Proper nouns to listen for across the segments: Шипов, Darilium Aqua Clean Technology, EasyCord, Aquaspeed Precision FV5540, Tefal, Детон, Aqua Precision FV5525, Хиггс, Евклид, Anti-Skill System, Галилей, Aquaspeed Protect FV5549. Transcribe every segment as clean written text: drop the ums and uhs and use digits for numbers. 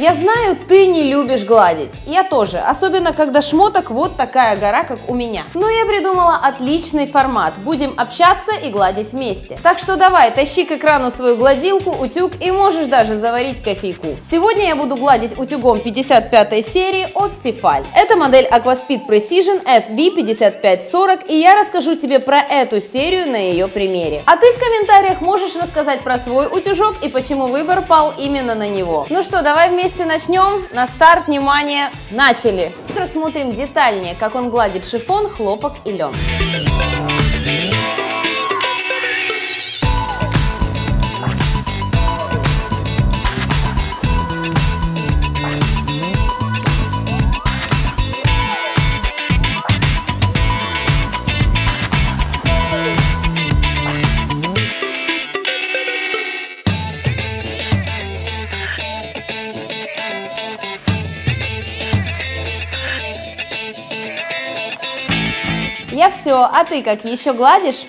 Я знаю, ты не любишь гладить. Я тоже, особенно когда шмоток вот такая гора, как у меня. Но я придумала отличный формат. Будем общаться и гладить вместе. Так что давай, тащи к экрану свою гладилку, утюг и можешь даже заварить кофейку. Сегодня я буду гладить утюгом 55 серии от Tefal. Это модель Aquaspeed Precision FV5540, и я расскажу тебе про эту серию на ее примере. А ты в комментариях можешь рассказать про свой утюжок и почему выбор пал именно на него. Ну что, давай вместе начнем. На старт, внимание, начали! Рассмотрим детальнее, как он гладит шифон, хлопок и лен. Я все, а ты как, еще гладишь?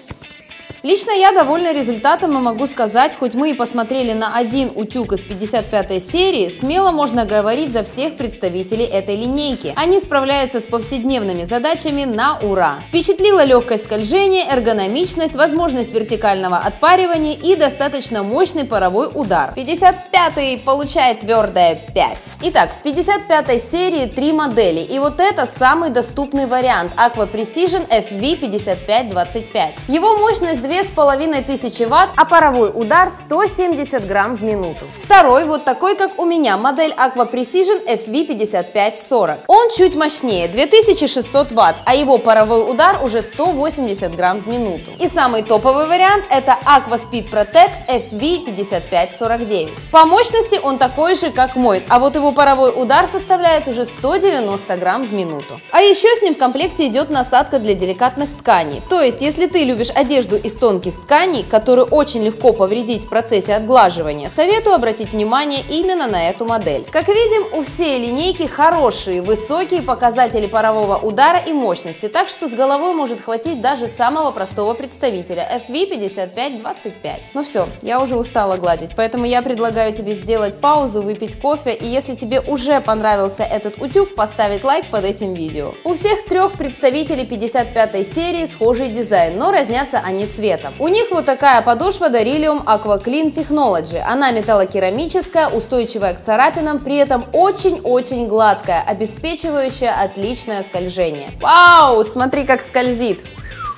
Лично я довольна результатом и могу сказать, хоть мы и посмотрели на один утюг из 55 серии, смело можно говорить за всех представителей этой линейки. Они справляются с повседневными задачами на ура. Впечатлила легкость скольжения, эргономичность, возможность вертикального отпаривания и достаточно мощный паровой удар. 55-й получает твердое 5. Итак, в 55 серии 3 модели, и вот это самый доступный вариант Aqua Precision FV5525. Его мощность 2500 Вт, а паровой удар 170 грамм в минуту. Второй, вот такой, как у меня, модель Aqua Precision FV5540. Он чуть мощнее, 2600 Вт, а его паровой удар уже 180 грамм в минуту. И самый топовый вариант это Aquaspeed Protect FV5549. По мощности он такой же, как мой, а вот его паровой удар составляет уже 190 грамм в минуту. А еще с ним в комплекте идет насадка для деликатных тканей. То есть, если ты любишь одежду из тонких тканей, которые очень легко повредить в процессе отглаживания, советую обратить внимание именно на эту модель. Как видим, у всей линейки хорошие, высокие показатели парового удара и мощности, так что с головой может хватить даже самого простого представителя FV5525. Ну все, я уже устала гладить, поэтому я предлагаю тебе сделать паузу, выпить кофе, и если тебе уже понравился этот утюг, поставить лайк под этим видео. У всех трех представителей 55 серии схожий дизайн, но разнятся они цветом. У них вот такая подошва Darilium Aqua Clean Technology. Она металлокерамическая, устойчивая к царапинам, при этом очень-очень гладкая, обеспечивающая отличное скольжение. Вау, смотри, как скользит!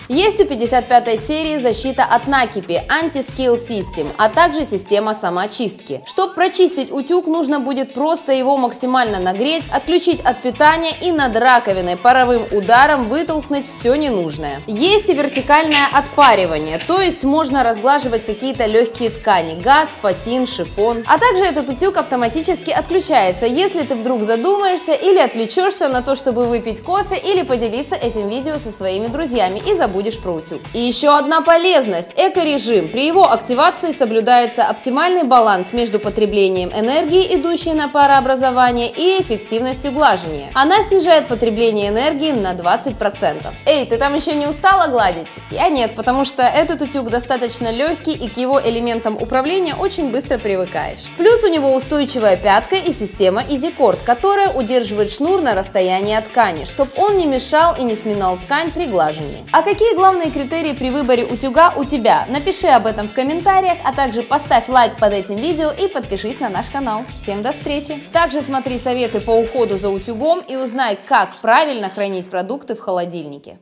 Есть у 55 серии защита от накипи, Anti-Skill System, а также система самоочистки. Чтобы прочистить утюг, нужно будет просто его максимально нагреть, отключить от питания и над раковиной паровым ударом вытолкнуть все ненужное. Есть и вертикальное отпаривание, то есть можно разглаживать какие-то легкие ткани, газ, фатин, шифон. А также этот утюг автоматически отключается, если ты вдруг задумаешься или отвлечешься на то, чтобы выпить кофе или поделиться этим видео со своими друзьями и забудешь про утюг. И еще одна полезность – эко-режим. При его активации соблюдается оптимальный баланс между потреблением энергии, идущей на парообразование, и эффективностью глажения. Она снижает потребление энергии на 20%. Эй, ты там еще не устала гладить? Я нет, потому что этот утюг достаточно легкий и к его элементам управления очень быстро привыкаешь. Плюс у него устойчивая пятка и система EasyCord, которая удерживает шнур на расстоянии от ткани, чтобы он не мешал и не сминал ткань при глажении. А какие главные критерии при выборе утюга у тебя? Напиши об этом в комментариях, а также поставь лайк под этим видео и подпишись на наш канал. Всем до встречи! Также смотри советы по уходу за утюгом и узнай, как правильно хранить продукты в холодильнике.